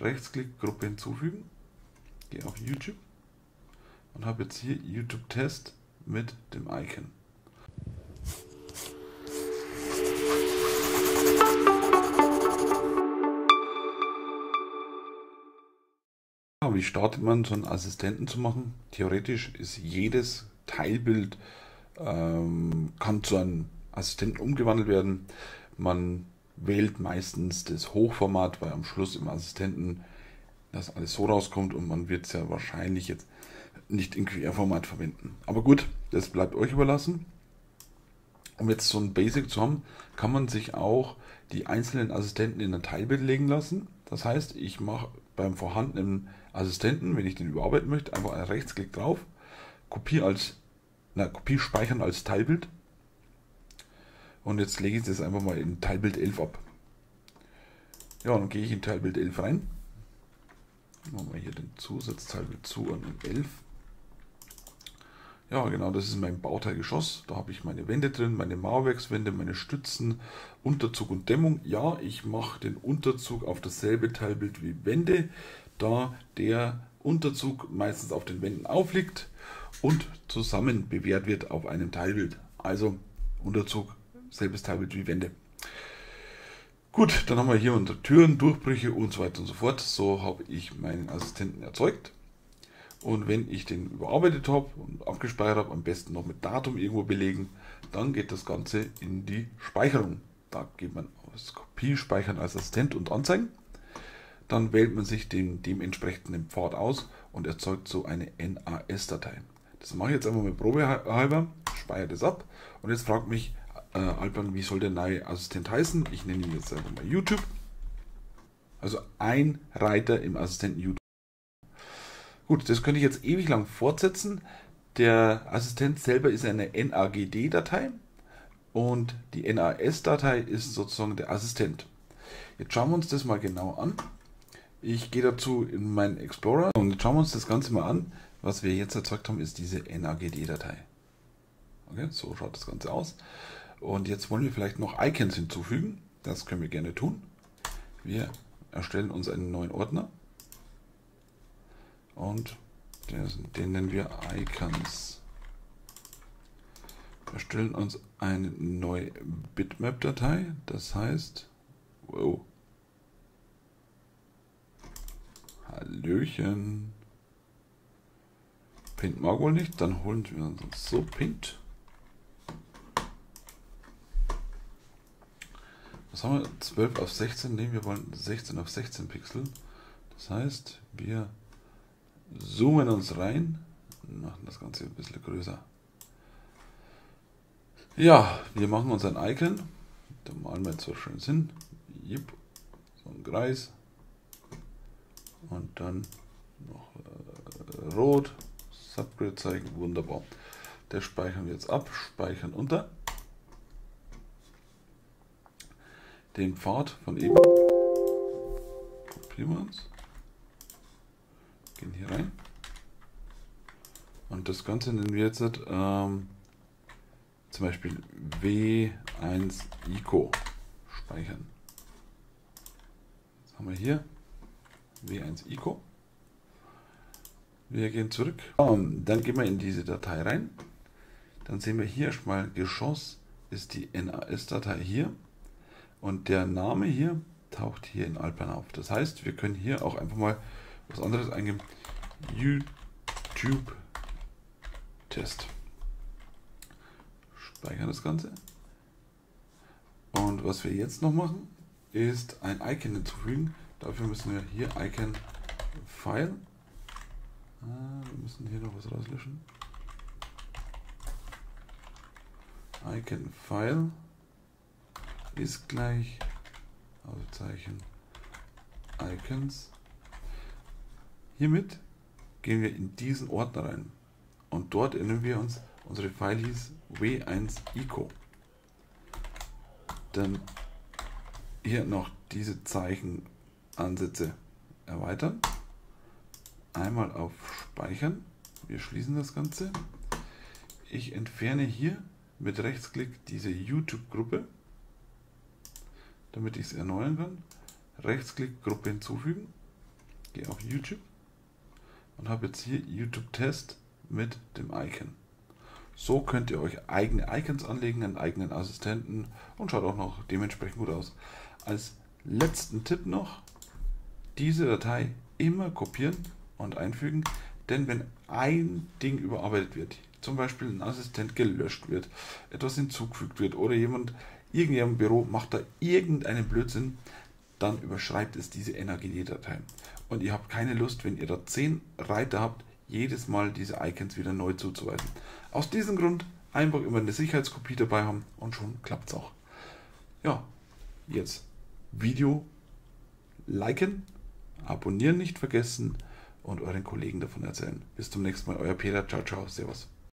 Rechtsklick, Gruppe hinzufügen, gehe auf YouTube und habe jetzt hier YouTube Test mit dem Icon. Wie startet man so einen Assistenten zu machen? Theoretisch ist jedes Teilbild kann zu einem Assistenten umgewandelt werden. Man wählt meistens das Hochformat, weil am Schluss im Assistenten das alles so rauskommt und man wird es ja wahrscheinlich jetzt nicht in Querformat verwenden. Aber gut, das bleibt euch überlassen. Um jetzt so ein Basic zu haben, kann man sich auch die einzelnen Assistenten in ein Teilbild legen lassen. Das heißt, ich mache beim vorhandenen Assistenten, wenn ich den überarbeiten möchte, einfach einen Rechtsklick drauf, Kopie speichern als Teilbild. Und jetzt lege ich das einfach mal in Teilbild 11 ab. Ja, dann gehe ich in Teilbild 11 rein. Machen wir hier den Zusatzteilbild zu und 11. Ja, genau, das ist mein Bauteilgeschoss. Da habe ich meine Wände drin, meine Mauerwerkswände, meine Stützen, Unterzug und Dämmung. Ja, ich mache den Unterzug auf dasselbe Teilbild wie Wände, da der Unterzug meistens auf den Wänden aufliegt und zusammen bewährt wird auf einem Teilbild. Also Unterzug, selbes Teilbild wie Wände. Gut, dann haben wir hier unsere Türen, Durchbrüche und so weiter und so fort. So habe ich meinen Assistenten erzeugt. Und wenn ich den überarbeitet habe und abgespeichert habe, am besten noch mit Datum irgendwo belegen, dann geht das Ganze in die Speicherung. Da geht man aus Kopie, Speichern als Assistent und Anzeigen. Dann wählt man sich den dementsprechenden Pfad aus und erzeugt so eine NAS-Datei. Das mache ich jetzt einfach mal probehalber, speichere das ab und jetzt fragt mich Allplan, wie soll der neue Assistent heißen? Ich nenne ihn jetzt einfach mal YouTube. Also ein Reiter im Assistenten YouTube. Gut, das könnte ich jetzt ewig lang fortsetzen. Der Assistent selber ist eine NAGD-Datei und die NAS-Datei ist sozusagen der Assistent. Jetzt schauen wir uns das mal genau an. Ich gehe dazu in meinen Explorer und schauen wir uns das Ganze mal an. Was wir jetzt erzeugt haben, ist diese NAGD-Datei. Okay, so schaut das Ganze aus. Und jetzt wollen wir vielleicht noch Icons hinzufügen. Das können wir gerne tun. Wir erstellen uns einen neuen Ordner. Und den nennen wir Icons. Wir erstellen uns eine neue Bitmap-Datei, das heißt, wow, Hallöchen, Pint mag wohl nicht, dann holen wir uns so Pint. Was haben wir? 12 auf 16, nehmen wir wollen 16 auf 16 Pixel, das heißt, wir zoomen uns rein und machen das Ganze ein bisschen größer. Ja, wir machen uns ein Icon. Da malen wir jetzt so schön hin. Yep. So ein Kreis. Und dann noch rot. Subgrid zeigen. Wunderbar. Das speichern wir jetzt ab. Speichern unter. Den Pfad von eben. Kopieren wir uns. Hier rein und das Ganze nennen wir jetzt zum Beispiel W1 ICO speichern. Jetzt haben wir hier W1 ICO. Wir gehen zurück, dann gehen wir in diese Datei rein. Dann sehen wir hier schon mal Geschoss ist die NAS-Datei hier und der Name hier taucht hier in Allplan auf. Das heißt, wir können hier auch einfach mal was anderes eingeben, YouTube Test, speichern das Ganze und was wir jetzt noch machen ist ein Icon hinzufügen. Dafür müssen wir hier Icon File, wir müssen hier noch was rauslöschen, Icon File ist gleich Aufzeichen Icons. Hiermit gehen wir in diesen Ordner rein und dort erinnern wir uns, unsere File hieß W1ICO. Dann hier noch diese Zeichenansätze erweitern. Einmal auf Speichern. Wir schließen das Ganze. Ich entferne hier mit Rechtsklick diese YouTube-Gruppe, damit ich es erneuern kann. Rechtsklick Gruppe hinzufügen. gehe auf YouTube und habe jetzt hier YouTube-Test mit dem Icon. So könnt ihr euch eigene Icons anlegen, einen eigenen Assistenten und schaut auch noch dementsprechend gut aus. Als letzten Tipp noch, diese Datei immer kopieren und einfügen, denn wenn ein Ding überarbeitet wird, zum Beispiel ein Assistent gelöscht wird, etwas hinzugefügt wird oder irgendjemand im Büro macht da irgendeinen Blödsinn, dann überschreibt es diese NAGD-Datei. Und ihr habt keine Lust, wenn ihr da 10 Reiter habt, jedes Mal diese Icons wieder neu zuzuweisen. Aus diesem Grund einfach immer eine Sicherheitskopie dabei haben und schon klappt es auch. Ja, jetzt Video liken, abonnieren nicht vergessen und euren Kollegen davon erzählen. Bis zum nächsten Mal, euer Peter. Ciao, ciao, servus.